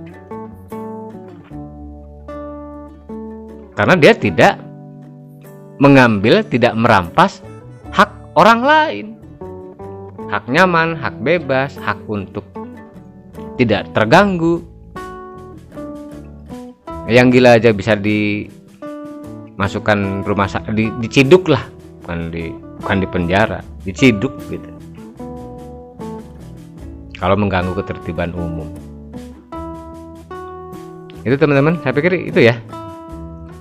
Karena dia tidak mengambil, tidak merampas hak orang lain. Hak nyaman, hak bebas, hak untuk tidak terganggu. Yang gila aja bisa dimasukkan rumah sakit, di, diciduk lah, bukan di bukan di penjara, diciduk gitu. Kalau mengganggu ketertiban umum. Itu teman-teman, saya pikir itu ya.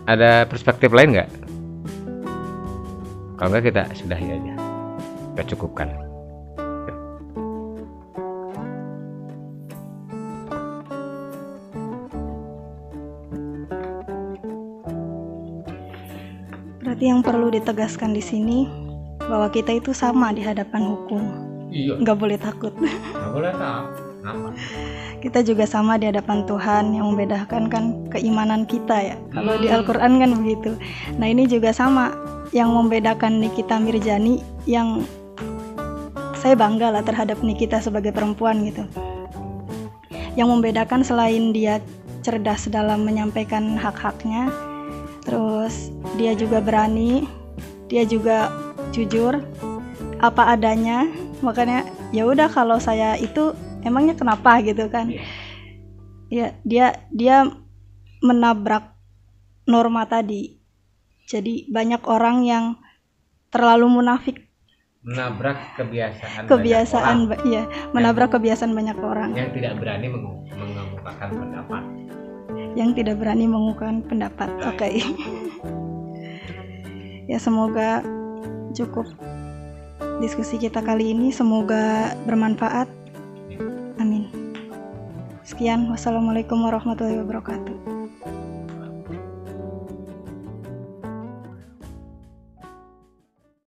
Ada perspektif lain nggak? Kalau nggak kita sudahi aja, kita cukupkan. Berarti yang perlu ditegaskan di sini bahwa kita itu sama di hadapan hukum. Iya. Nggak boleh takut. Nggak boleh takut. Kita juga sama di hadapan Tuhan. Yang membedakan kan keimanan kita ya. Kalau di Al-Quran kan begitu. Nah ini juga sama. Yang membedakan Nikita Mirzani, yang saya bangga lah terhadap Nikita sebagai perempuan gitu. Yang membedakan selain dia cerdas dalam menyampaikan hak-haknya, terus dia juga berani, dia juga jujur, apa adanya. Makanya ya udah kalau saya itu emangnya kenapa gitu kan? Ya dia dia menabrak norma tadi. Jadi banyak orang yang terlalu munafik. Menabrak kebiasaan. Kebiasaan, ba- ya menabrak kebiasaan banyak orang. Yang tidak berani mengu- mengemukakan pendapat. Yang tidak berani mengemukakan pendapat. Oke. Okay. Ya semoga cukup diskusi kita kali ini, semoga bermanfaat. Amin. Sekian, wassalamualaikum warahmatullahi wabarakatuh.